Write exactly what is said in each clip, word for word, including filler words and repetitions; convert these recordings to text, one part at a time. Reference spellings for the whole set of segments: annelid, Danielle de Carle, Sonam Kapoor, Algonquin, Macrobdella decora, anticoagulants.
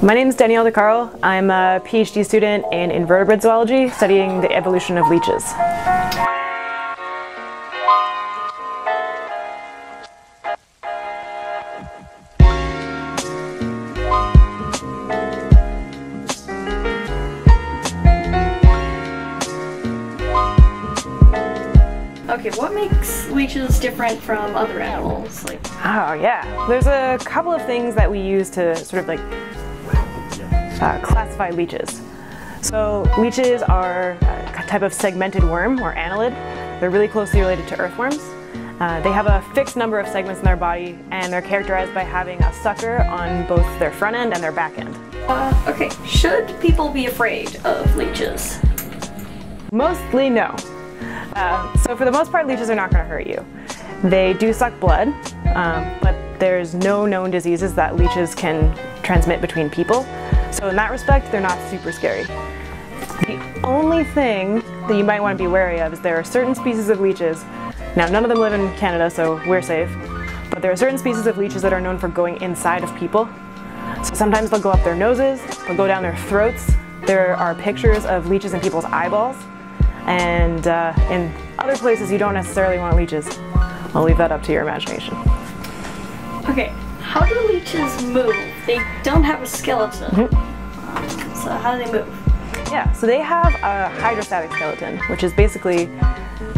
My name is Danielle de Carle. I'm a PhD student in invertebrate zoology, studying the evolution of leeches. Okay, what makes leeches different from other animals? Like, oh yeah, there's a couple of things that we use to sort of like Uh, classify leeches. So leeches are a type of segmented worm, or annelid. They're really closely related to earthworms. Uh, they have a fixed number of segments in their body, and they're characterized by having a sucker on both their front end and their back end. Uh, okay, should people be afraid of leeches? Mostly no. Uh, so for the most part, leeches are not going to hurt you. They do suck blood, um, but there's no known diseases that leeches can transmit between people. So in that respect, they're not super scary. The only thing that you might want to be wary of is there are certain species of leeches. Now, none of them live in Canada, so we're safe. But there are certain species of leeches that are known for going inside of people. So sometimes they'll go up their noses, they'll go down their throats. There are pictures of leeches in people's eyeballs. And uh, in other places, you don't necessarily want leeches. I'll leave that up to your imagination. Okay. How do leeches move? They don't have a skeleton. Mm-hmm. um, so how do they move? Yeah, so they have a hydrostatic skeleton, which is basically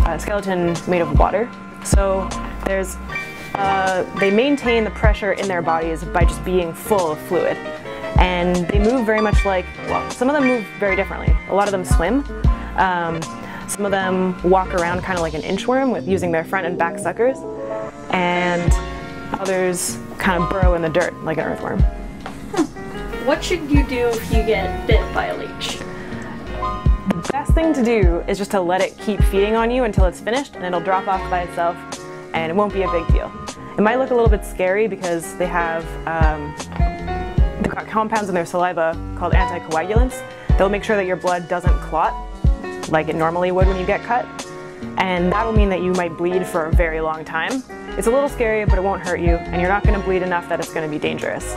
a skeleton made of water. So there's, uh, they maintain the pressure in their bodies by just being full of fluid. And they move very much like, well, some of them move very differently. A lot of them swim. Um, some of them walk around kind of like an inchworm with using their front and back suckers. And others kind of burrow in the dirt like an earthworm. Hmm. What should you do if you get bit by a leech? The best thing to do is just to let it keep feeding on you until it's finished, and it'll drop off by itself, and it won't be a big deal. It might look a little bit scary because they have um, they've got compounds in their saliva called anticoagulants. They'll make sure that your blood doesn't clot like it normally would when you get cut, and that'll mean that you might bleed for a very long time. It's a little scary, but it won't hurt you, and you're not going to bleed enough that it's going to be dangerous.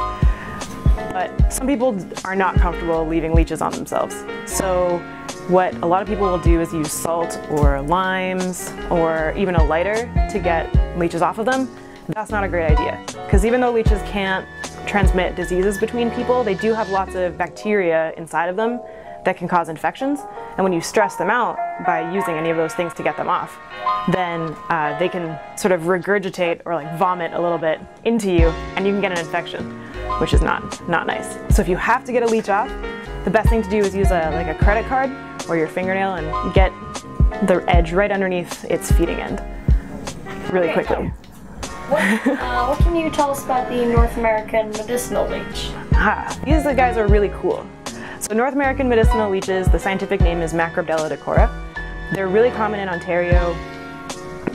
But some people are not comfortable leaving leeches on themselves. So what a lot of people will do is use salt or limes or even a lighter to get leeches off of them. That's not a great idea, because even though leeches can't transmit diseases between people, they do have lots of bacteria inside of them that can cause infections. And when you stress them out by using any of those things to get them off, then uh, they can sort of regurgitate or like vomit a little bit into you, and you can get an infection, which is not, not nice. So if you have to get a leech off, the best thing to do is use a, like a credit card or your fingernail and get the edge right underneath its feeding end really okay, quickly. What, uh, what can you tell us about the North American medicinal leech? Ah, these guys are really cool. So North American medicinal leeches, the scientific name is Macrobdella decora. They're really common in Ontario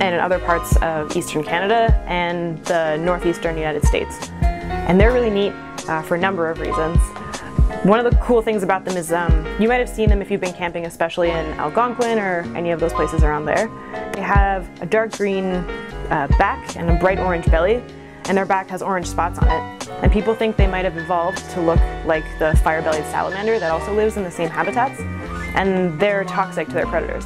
and in other parts of eastern Canada and the northeastern United States. And they're really neat uh, for a number of reasons. One of the cool things about them is um, you might have seen them if you've been camping, especially in Algonquin or any of those places around there. They have a dark green uh, back and a bright orange belly, and their back has orange spots on it. And people think they might have evolved to look like the fire-bellied salamander that also lives in the same habitats, and they're toxic to their predators.